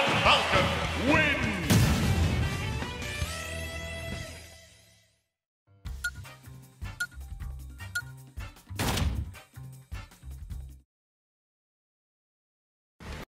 Captain